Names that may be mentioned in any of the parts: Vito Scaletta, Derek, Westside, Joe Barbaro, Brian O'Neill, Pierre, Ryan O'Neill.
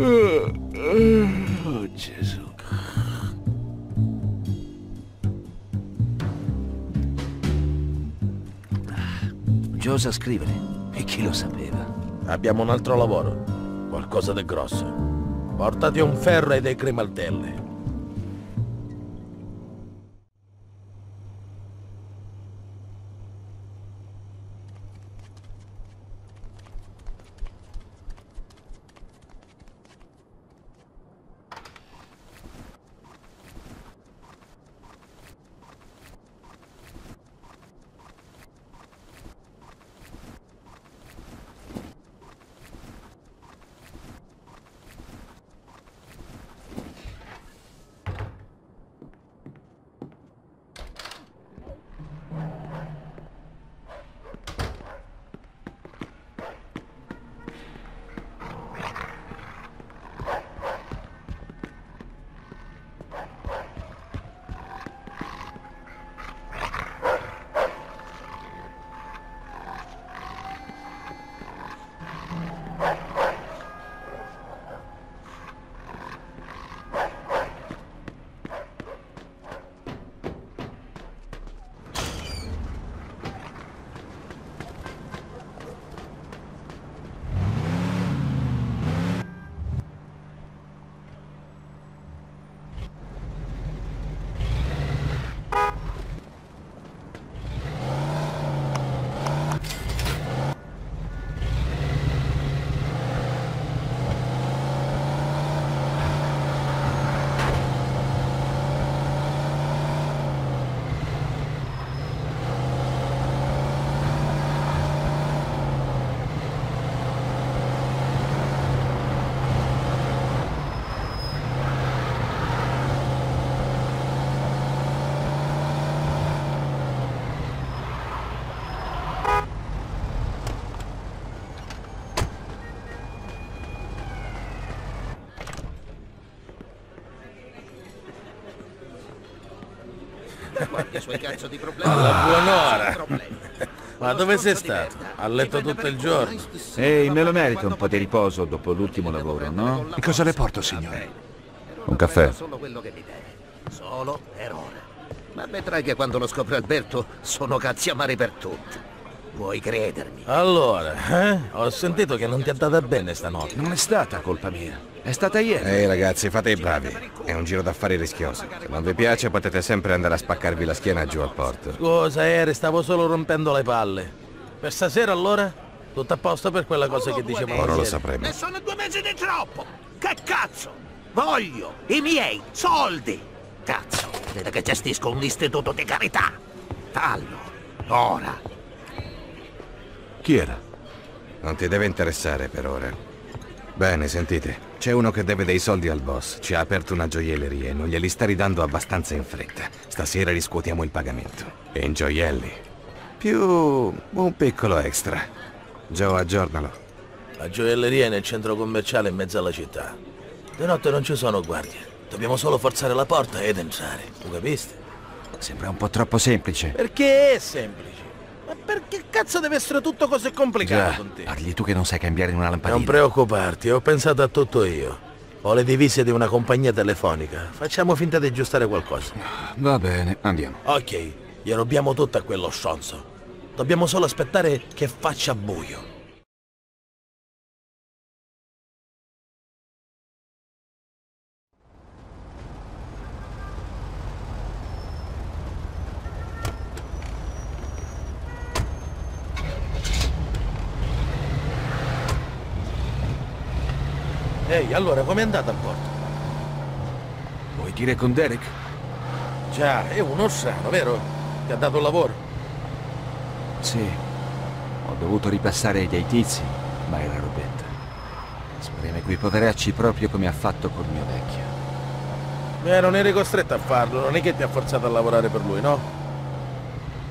Oh Gesù. Joe sa scrivere, e chi lo sapeva? Abbiamo un altro lavoro, qualcosa di grosso. Portati un ferro e dei cremaltelle. Qualche suoi cazzo di problemi. Alla buon'ora. Ma dove sei stato? Ha letto tutto il giorno. Ehi, me lo merito un po' di riposo dopo l'ultimo lavoro, no? E cosa le porto, signore? Un caffè. Solo quello che mi deve. Solo per ora. Ma vedrai che quando lo scopre Alberto sono cazzi amari per tutti. Puoi credermi. Allora, ho sentito che non ti è andata bene stanotte. Non è stata colpa mia. È stata ieri. Ehi ragazzi, fate i bravi. È un giro d'affari rischioso. Se non vi piace potete sempre andare a spaccarvi la schiena giù al porto. Scusa, Eri, stavo solo rompendo le palle. Per stasera allora? Tutto a posto per quella cosa che dicevamo? Ora lo sapremo. E sono 2 mesi di troppo! Che cazzo! Voglio i miei soldi! Cazzo, vedete che gestisco un istituto di carità! Fallo! Ora! Chi era? Non ti deve interessare per ora. Bene, sentite. C'è uno che deve dei soldi al boss. Ci ha aperto una gioielleria e non glieli sta ridando abbastanza in fretta. Stasera riscuotiamo il pagamento. E in gioielli. Più un piccolo extra. Joe, aggiornalo. La gioielleria è nel centro commerciale in mezzo alla città. Di notte non ci sono guardie. Dobbiamo solo forzare la porta ed entrare. Tu capiste? Sembra un po' troppo semplice. Perché è semplice? Ma perché cazzo deve essere tutto così complicato con te? Parli tu che non sai cambiare una lampadina. Non preoccuparti, ho pensato a tutto io. Ho le divise di una compagnia telefonica. Facciamo finta di aggiustare qualcosa. Va bene, andiamo. Ok, gli rubiamo tutto a quello stronzo. Dobbiamo solo aspettare che faccia buio. Ehi, allora, com'è andata a porto? Vuoi dire con Derek? Già, è uno strano, vero? Ti ha dato un lavoro? Sì. Ho dovuto ripassare dei tizi, ma era robetta. Spreme quei poveracci proprio come ha fatto col mio vecchio. Beh, non eri costretto a farlo, non è che ti ha forzato a lavorare per lui, no?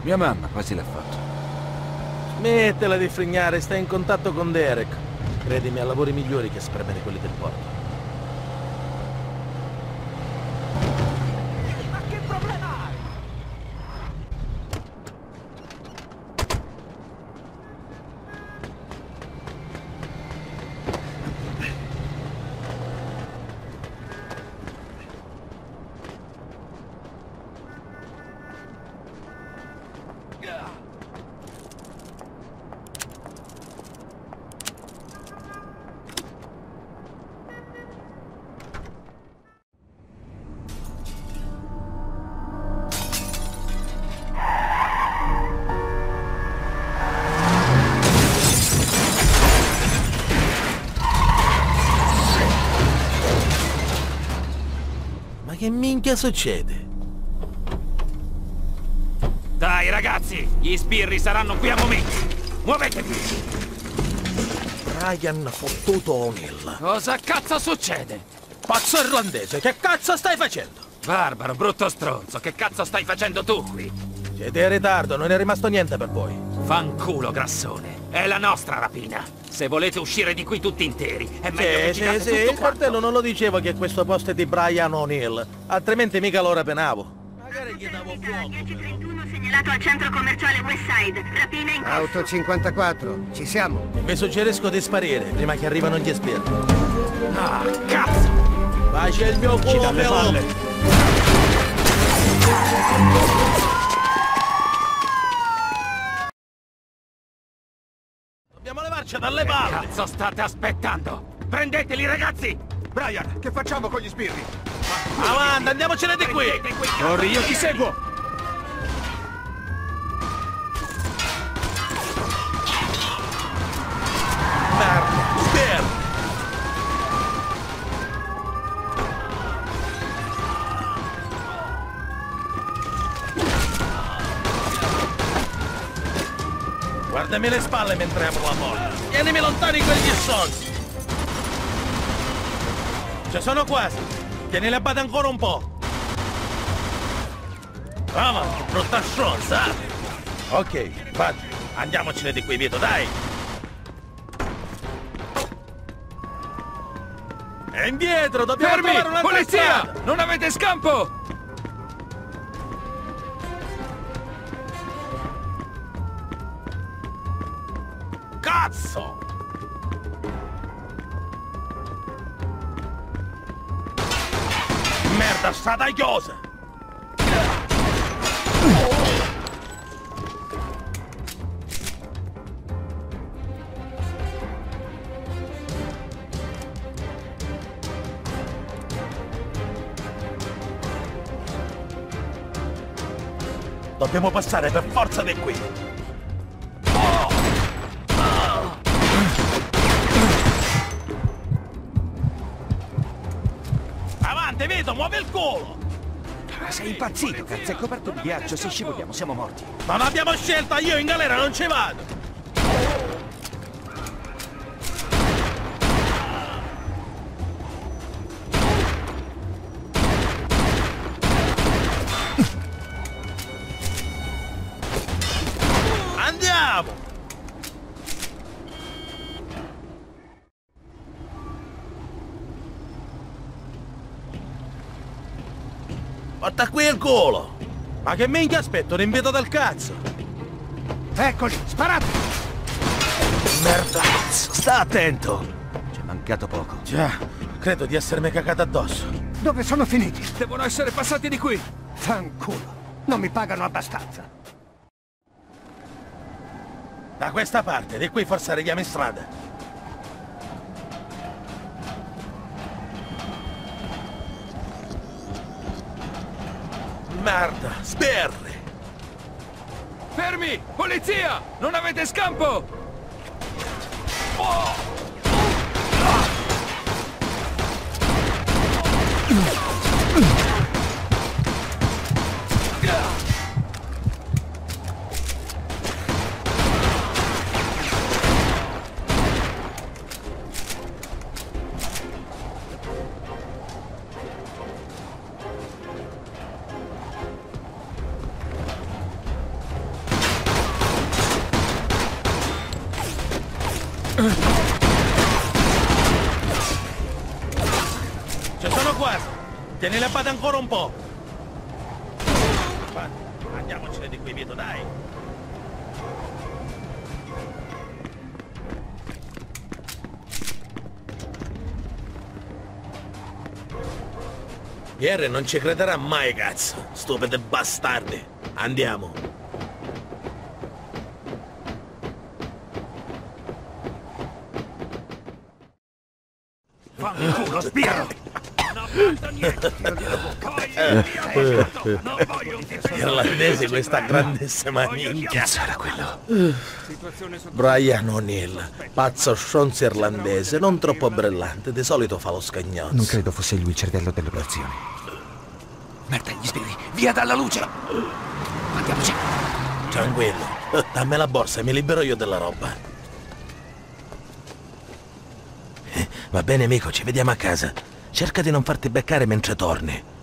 Mia mamma quasi l'ha fatto. Smettila di frignare, stai in contatto con Derek. Credimi, ha lavori migliori che spremere quelli del porto. Ma che problema hai? Che minchia succede? Dai ragazzi, gli sbirri saranno qui a momenti. Muovetevi! Ryan fottuto O'Neill. Cosa cazzo succede? Pazzo irlandese, che cazzo stai facendo? Barbaro, brutto stronzo, che cazzo stai facendo tu qui? Siete in ritardo, non è rimasto niente per voi. Fanculo, grassone. È la nostra rapina. Se volete uscire di qui tutti interi, è meglio che girate tutto quanto. Il cartello non lo dicevo che questo posto è di Brian O'Neill, altrimenti mica lo penavo. Magari gli davo fuoco. 1031 segnalato al centro commerciale Westside. Rapina in corso. Auto 54, ci siamo. Vi suggerisco di sparire prima che arrivano gli sbirri. Ah, cazzo! Bacia il mio culo, ci dalle palle. Dobbiamo levarci dalle palle! Che cazzo state aspettando? Prendeteli ragazzi! Brian, che facciamo con gli sbirri? Avanti, andiamocene di qui! Corri, io ti seguo! Merda, sbirri! Guardami le spalle mentre apro la porta. Tienimi lontani quegli stronzi. Ci sono quasi. Tienili a bada ancora un po'. Brava, brutta stronza. Ok, vado. Andiamocene di qui, Vito, dai. E indietro, dobbiamo fermi! Una polizia! Strada. Non avete scampo! Cazzo! Merda, sta tagliosa! Dobbiamo passare per forza di qui! Vito, muove il culo! Ma sei impazzito, cazzo, è coperto di ghiaccio, se scivoliamo siamo morti. Ma non abbiamo scelta, io in galera non ci vado! Andiamo! Porta qui il culo! Ma che minchia aspetto, un invito del cazzo! Eccoli, sparate! Merda, sta attento! Ci è mancato poco. Già, credo di essermi cagato addosso. Dove sono finiti? Devono essere passati di qui! Fanculo, non mi pagano abbastanza. Da questa parte, di qui forse arriviamo in strada. Merda, sbirri! Fermi! Polizia! Non avete scampo! Oh! Ci sono quasi! Tieni la pata ancora un po'! Andiamocene di qui, Vito, dai! Pierre non ci crederà mai, cazzo! Stupidi bastardi! Andiamo! Fanculo, sbirro! Irlandese, questa grandissima minchia. Chi sarà quello? Brian O'Neill, pazzo stronzo irlandese, non troppo brillante, di solito fa lo scagnozzo. Non credo fosse lui il cervello dell'operazione. Merda, gli spiriti, via dalla luce! Andiamoci! Tranquillo, dammi la borsa e mi libero io della roba. Va bene amico, ci vediamo a casa. Cerca di non farti beccare mentre torni.